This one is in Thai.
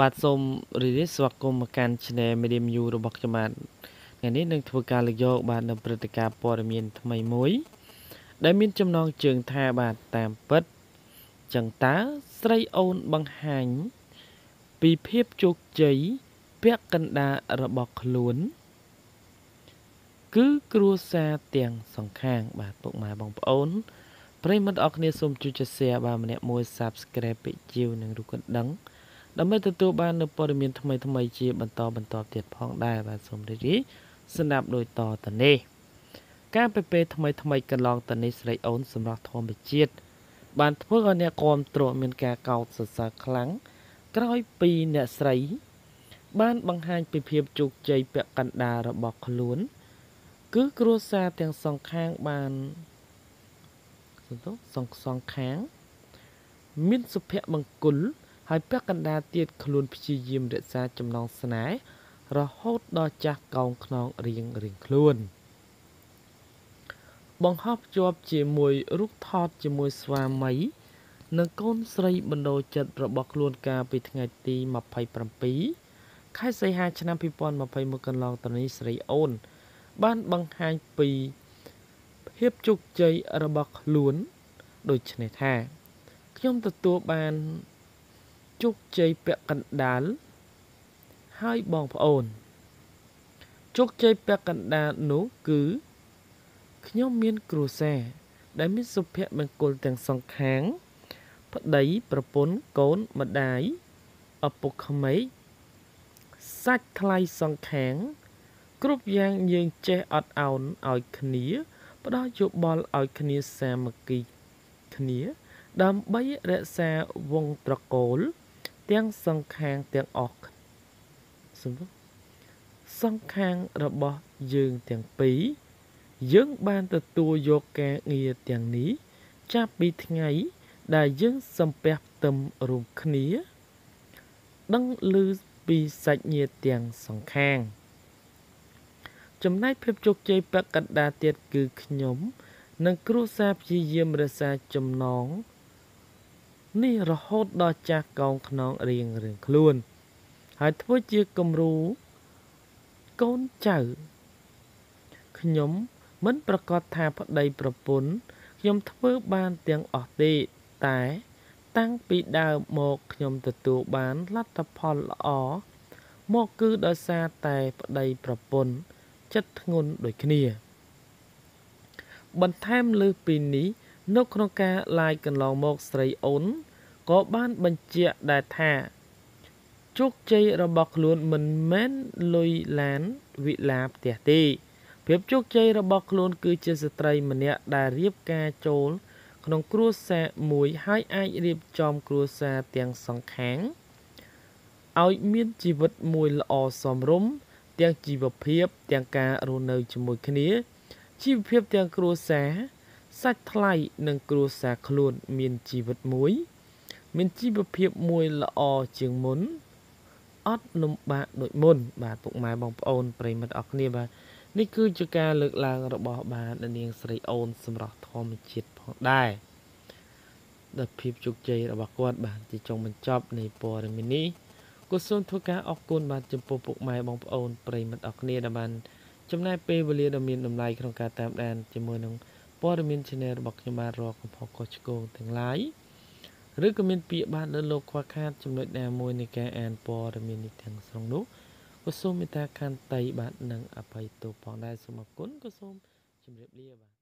บาดสมหรือสวักกมการชนะไม่ได้มีระบบจำนวนงานนี้หนึ่งทุกการเลี้ยงบาดนำปฏิกาปอดมีนทำไมมวยได้มีจำนวนเชิงทาบาดตามปัดจังตาไซโอนบังหันปีเพียบจุกใจเพียกันดาระบบล้วนคือกลัวซาเตียงสองข้างบาดปกมาบังโอนเพื่อมัดออกเนื้อสมจุจเสียบาดเนี่ยมวยซับสแครปจิวหนึ่งดูกันดังดังไม่ตัวบ้านนปอดมีนทำไมจีบบรรทอเตียดพ้องได้บาดสมได้ดีสนับโดยต่อตอนนี้การไปเปทำไมกันลองตอนนี้ไซโอนสำหรับทอมไปเจียดบานเพื่อนเนี่ยกรมตรวจมีการเก่าศึกษาครั้งกล้อยปีเนี่ยใส่บ้านบางแห่งไปเพียบจุกใจเปียกันดาระบอกขลุ่นคือกลัวซาเตียงสองข้างบานสองข้างมินสุเพะบางกุลหายเปียกันดาเตียดขลุ่นพิชิยิมเดชาจำลองสนายระหดดอจากกองขนองเรียงขลุ่นบังคับจอบจีมวยรุกทอดจีมวยสวามัยนักก้นใส่บรรดาจัดระบบล้วนกาไปทั้งไงตีมาภัยประปีค่ายใส่หาชนะพิพนมาภัยมือกันลองตอนนี้ไซโอนบ้านบังหายปีเพียบจุกใจระบบล้วนโดยชนะท่าย่อมตัวบานจุกใจเปะกันดาลให้บองพโอนจุกใจเปะกันดาลนู้คือย่อมมีนกรูเซ่ได้มิสุเพะมันกลแต่งสองแข้งพัดได้ประปนโกนมาได้อปุกขมิสักทลายสองแข้งกรุบยางยืนเจอดเอาอ่อยขณีพัดยุบบอลอ่อยขณีแซมกีขณีดำใบเรศวงตะโกลเตียงสองแข้งเตียงออกสมมติสองแข้งระบะยืนเตียงปียื่นบ้านตัวโยกแกเงียดอย่างนี้จับปีทั้งไงได้ยื่นสัมผัสตำรุมขณีดังลือปีใส่เงียดอย่างสองแข้งจำได้เพียบจุกใจประกาศดาเตียดคือขยมนังครูซาพิเยมราซาจำนองนี่ระหดดอจากกองขนองเรียงขลุ่นหายทว่าเจียกำรู้ก้นเจ้าขยมมันประกอบทาพอดีประปนยมทัพบ้านเตียงออกตีแต่ตั้งปีดาวหมกยมตัวบ้านลัตพลอ๋อหมกคือดาซาแต่พอดีประปนจัดงนโดยขณีบันแทมลือปีนี้นกนกกาลายกันลองหมกใส่อ้นก็บ้านบัญเจได้ทาจุกใจระบอกล้วนมันแม้นลุยแลนวิลาบเตียตีเพียบจุกใจระบบโคลนคือเจสตรีมันเนี่ยได้เรียบกาโจลขนมครัวแซ่หมุยให้ไอเรียบจอมครัวแซ่เตียงสองแข็งเอามีนจีวัดมวยละอสมรุ่มเตียงจีบเพียบเตียงการูเนยจมูกขี้นี้จีบเพียบเตียงครัวแซ่สัดไล่หนึ่งครัวแซ่โคลนมีนจีวัดมวยมีนจีบเพียบมวยละอเจียงมุนอัดลมบาโดยมุนบาตุกไม้บองโอนปริมัดออกนี่บานี่คือจุการเลือกลางระบบบาดอันเนียงไซโอนสำหรับทอมจิตพอได้ดับพิบจุกใจระบบกวาดบาดจิจงมันจอบในปอดมินิกุศลทุกการออกกุลบาดจมปุกไม้บองโอนปริมัดออกเนียดบันจำนายเปเบลีดมินดำไรขนมการตามแดนจมวยนงปอดมินชเนระบบยมารอของพอกชโกงถึงหลายหรือกมินปีบาดเลือดโลควาคาดจำนวนแนวมวยในแกแอนปอดมินในทางสองนุก็ส้มมีตาการไต่บาดหนังอภัยตัวพองได้สมกุลก็ส้มจำเรียบเรียบ